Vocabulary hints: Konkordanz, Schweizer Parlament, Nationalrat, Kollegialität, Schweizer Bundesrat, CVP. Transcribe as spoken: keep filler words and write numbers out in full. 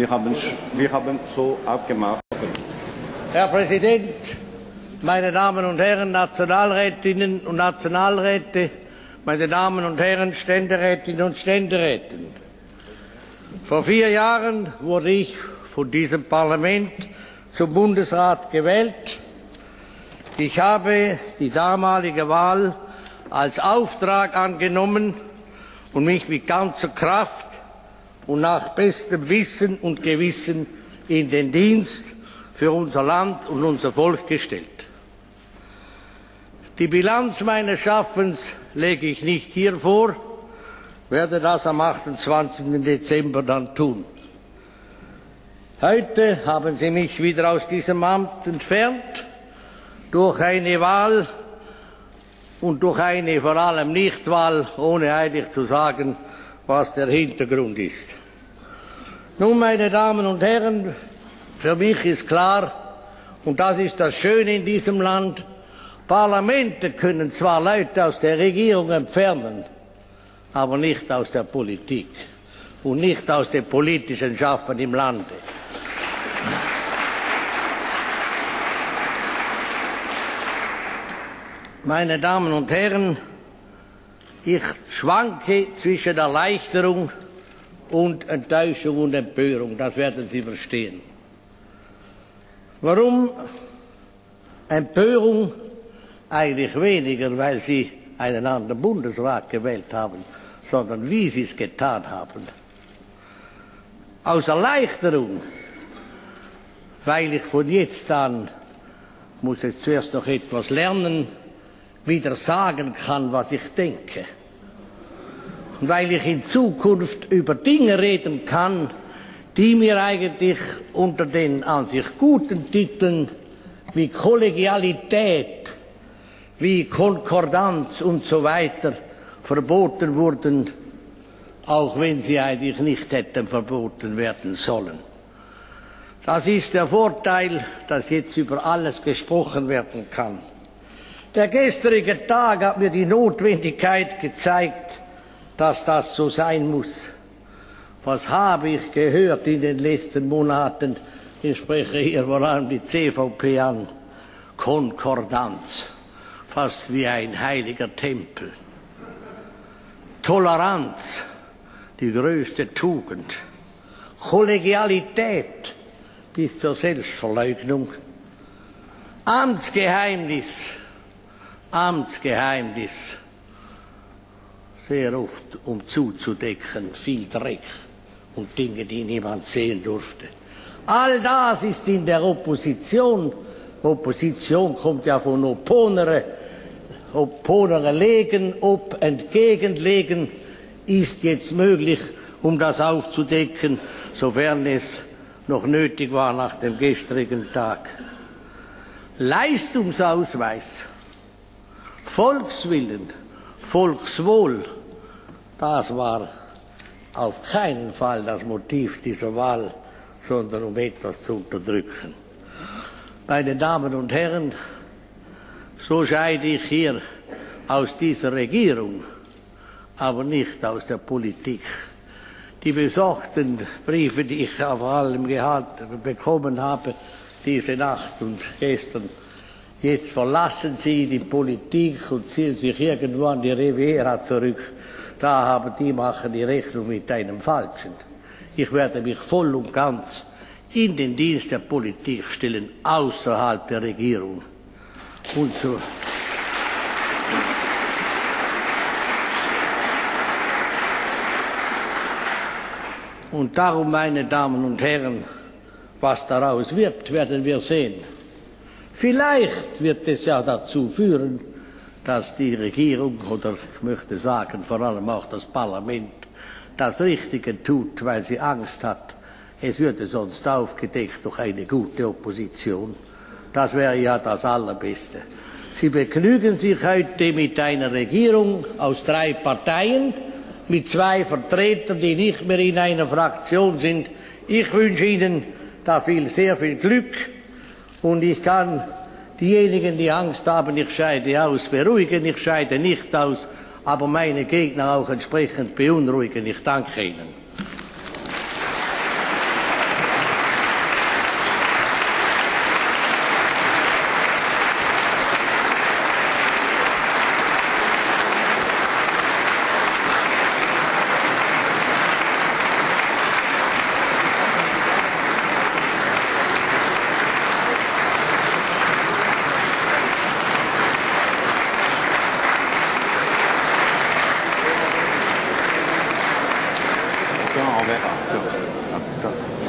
Wir haben, wir haben so abgemacht. Herr Präsident, meine Damen und Herren, Nationalrätinnen und Nationalräte, meine Damen und Herren, Ständerätinnen und Ständeräte. Vor vier Jahren wurde ich von diesem Parlament zum Bundesrat gewählt. Ich habe die damalige Wahl als Auftrag angenommen und mich mit ganzer Kraft und nach bestem Wissen und Gewissen in den Dienst für unser Land und unser Volk gestellt. Die Bilanz meines Schaffens lege ich nicht hier vor, werde das am achtundzwanzigsten Dezember dann tun. Heute haben Sie mich wieder aus diesem Amt entfernt, durch eine Wahl und durch eine vor allem Nichtwahl, ohne eigentlich zu sagen, was der Hintergrund ist. Nun, meine Damen und Herren, für mich ist klar, und das ist das Schöne in diesem Land, Parlamente können zwar Leute aus der Regierung entfernen, aber nicht aus der Politik und nicht aus dem politischen Schaffen im Lande. Meine Damen und Herren, ich schwanke zwischen Erleichterung und Enttäuschung und Empörung. Das werden Sie verstehen. Warum Empörung? Eigentlich weniger, weil Sie einen anderen Bundesrat gewählt haben, sondern wie Sie es getan haben. Aus Erleichterung, weil ich von jetzt an, muss jetzt zuerst noch etwas lernen, wieder sagen kann, was ich denke. Und weil ich in Zukunft über Dinge reden kann, die mir eigentlich unter den an sich guten Titeln wie Kollegialität, wie Konkordanz und so weiter verboten wurden, auch wenn sie eigentlich nicht hätten verboten werden sollen. Das ist der Vorteil, dass jetzt über alles gesprochen werden kann. Der gestrige Tag hat mir die Notwendigkeit gezeigt, dass das so sein muss. Was habe ich gehört in den letzten Monaten? Ich spreche hier vor allem die C V P an. Konkordanz, fast wie ein heiliger Tempel. Toleranz, die größte Tugend. Kollegialität bis zur Selbstverleugnung. Amtsgeheimnis. Amtsgeheimnis, sehr oft um zuzudecken, viel Dreck und Dinge, die niemand sehen durfte. All das ist in der Opposition, Opposition kommt ja von opponere, opponere legen, ob entgegenlegen, ist jetzt möglich, um das aufzudecken, sofern es noch nötig war nach dem gestrigen Tag. Leistungsausweis. Volkswillen, Volkswohl, das war auf keinen Fall das Motiv dieser Wahl, sondern um etwas zu unterdrücken. Meine Damen und Herren, so scheide ich hier aus dieser Regierung, aber nicht aus der Politik. Die besorgten Briefe, die ich vor allem bekommen habe, diese Nacht und gestern, jetzt verlassen Sie die Politik und ziehen sich irgendwo an die Riviera zurück. Da haben die machen die Rechnung mit einem Falschen. Ich werde mich voll und ganz in den Dienst der Politik stellen, außerhalb der Regierung. Und so. Und darum, meine Damen und Herren, was daraus wird, werden wir sehen. Vielleicht wird es ja dazu führen, dass die Regierung, oder ich möchte sagen, vor allem auch das Parlament, das Richtige tut, weil sie Angst hat, es würde sonst aufgedeckt durch eine gute Opposition. Das wäre ja das Allerbeste. Sie begnügen sich heute mit einer Regierung aus drei Parteien, mit zwei Vertretern, die nicht mehr in einer Fraktion sind. Ich wünsche Ihnen da viel, sehr viel Glück. Und ich kann diejenigen, die Angst haben, ich scheide aus, beruhigen, ich scheide nicht aus, aber meine Gegner auch entsprechend beunruhigen. Ich danke Ihnen. Danke.